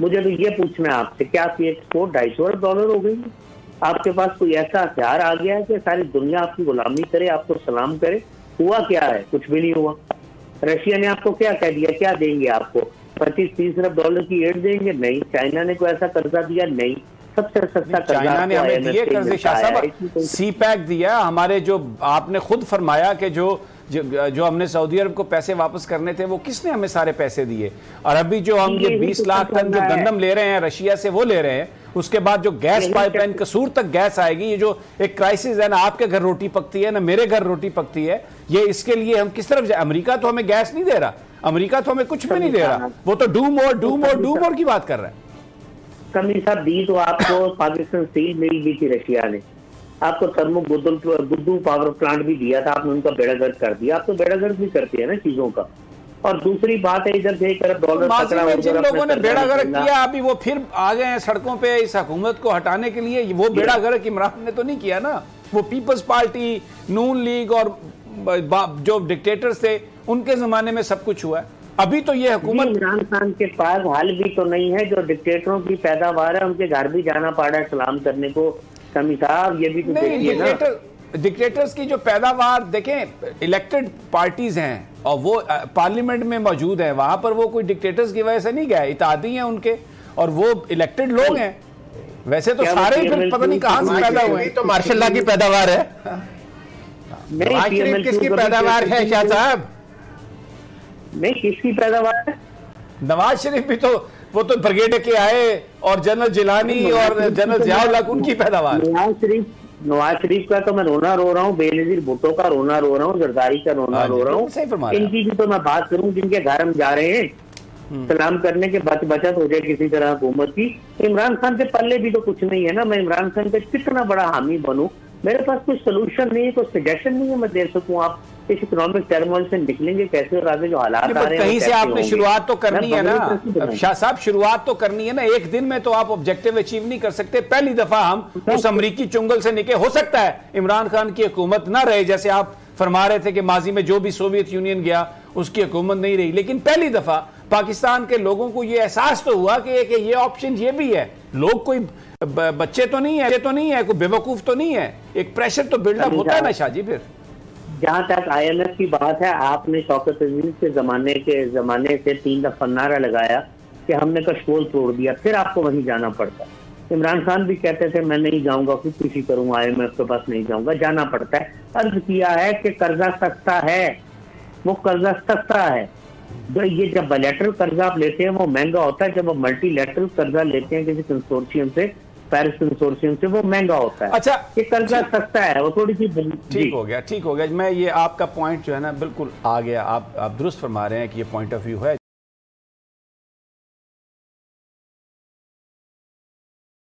मुझे तो ये पूछना है आपसे, क्या आपकी एक्सपोर्ट $250 डॉलर हो गई? आपके पास कोई ऐसा हथियार आ गया है कि सारी दुनिया आपकी गुलामी करे, आपको सलाम करे? हुआ क्या है? कुछ भी नहीं हुआ। रशिया ने आपको क्या कह दिया, क्या देंगे आपको? 25-30 अरब डॉलर की एड देंगे? नहीं। चाइना ने कोई ऐसा कर्जा दिया? नहीं। सबसे सस्ता चाइना ने हमें दिए कर्जे, शाह सीपैक दिया हमारे, जो आपने खुद फरमाया कि जो हमने सऊदी अरब को पैसे वापस करने थे वो किसने हमें सारे पैसे दिए। और अभी जो हम ये 20 लाख टन जो गंदम ले रहे हैं रशिया से, वो ले रहे हैं। उसके बाद जो गैस पाइपलाइन कसूर तक गैस आएगी, ये जो एक क्राइसिस है ना, आपके घर रोटी पकती है ना मेरे घर रोटी पकती है, ये इसके लिए हम किस तरफ जाए? अमरीका तो हमें गैस नहीं दे रहा, अमरीका तो हमें कुछ भी नहीं दे रहा, वो तो डूम और की बात कर रहा है। कमी साहब दी तो आपको पाकिस्तान स्टील मिल दी थी रशिया ने, आपको थर्मो गुद्दू पावर प्लांट भी दिया था, आपने उनका बेड़ागर्द कर दिया। आप तो बेड़ागर्द भी करते हैं ना चीजों का। और दूसरी बात है, इधर से $1 अरब लोगों ने बेड़ागर्द किया, अभी वो फिर आ गए हैं सड़कों पे इस हुकूमत को हटाने के लिए। वो बेड़ागर्द इमरान ने तो नहीं किया ना, वो पीपल्स पार्टी, नून लीग और जो डिक्टेटर्स थे उनके जमाने में सब कुछ हुआ है। अभी तो ये हुकूमत इमरान खान के पास हाल भी तो नहीं है, जो डिक्टेटरों की पैदावार है उनके घर भी जाना पड़ा है सलाम करने को। ये भी तो नहीं, डिक्टेटर्स की जो पैदावार देखें, इलेक्टेड पार्टीज हैं और वो पार्लियामेंट में मौजूद है, वहां पर वो कोई डिक्टेटर्स की वजह से नहीं गया, इतादी हैं उनके और वो इलेक्टेड लोग हैं। वैसे तो सारे पता नहीं कहां से पैदा हुए, तो मार्शल लॉ की पैदावार है। किसकी पैदावार है शाह साहब? नहीं, किसकी पैदावार है? नवाज शरीफ भी तो, वो तो ब्रिगेड के आए, और जनरल जिलानी और जनरल जियाउल हक उनकी पैदावार। नवाज शरीफ का तो मैं रोना रो रहा हूँ, बेनजीर भुट्टो का रोना रो रहा हूँ, जरदारी का रोना रो रहा हूँ। इनकी भी तो मैं बात करूँ जिनके घर हम जा रहे हैं सलाम करने के, बचत हो जाए किसी तरह हुकूमत की। इमरान खान के पल्ले भी तो कुछ नहीं है ना। मैं इमरान खान का कितना बड़ा हामी बनूँ, मेरे पास कोई सोल्यूशन नहीं है, कोई सजेशन नहीं है मैं दे सकूँ। आप इस इकोनॉमिक टर्मोइल से निकलेंगे कैसे, और आगे जो हालात आ रहे हैं कहीं से आपने शुरुआत तो करनी है ना शाह साहब, शुरुआत तो करनी है ना। एक दिन में तो आप ऑब्जेक्टिव अचीव नहीं कर सकते। पहली दफा हम उस अमरीकी चुंगल से निकले, हो सकता है इमरान खान की हुकूमत ना रहे, जैसे आप फरमा रहे थे कि माजी में जो भी सोवियत यूनियन गया उसकी हुकूमत नहीं रही, लेकिन पहली दफा पाकिस्तान के लोगों को यह एहसास तो हुआ कि ये ऑप्शन ये भी है। लोग कोई बच्चे तो नहीं है, कोई बेवकूफ तो नहीं है, एक प्रेशर तो बिल्डअप होता है ना शाहजी। फिर जहाँ तक IMF की बात है, आपने शौकत अजीज के जमाने से 3 दफा नारा लगाया कि हमने कशकोल तोड़ दिया, फिर आपको वहीं जाना पड़ता है। इमरान खान भी कहते थे मैं नहीं जाऊँगा, खुदकुशी करूँगा, IMF के पास नहीं जाऊँगा, जाना पड़ता है। अर्ज किया है कि कर्जा सस्ता है, वो कर्जा सस्ता है। तो ये जब बायलैटरल कर्जा आप लेते हैं वो महंगा होता है, जब आप मल्टीलैटरल कर्जा लेते हैं किसी कंसोर्शियम से, पेरिस कंसोर्शियम से, वो महंगा होता है। अच्छा, ये कर्जा सस्ता है, वो थोड़ी सी ठीक हो गया। मैं ये आपका पॉइंट जो है ना बिल्कुल आ गया, आप दुरुस्त फरमा रहे हैं कि ये पॉइंट ऑफ व्यू है।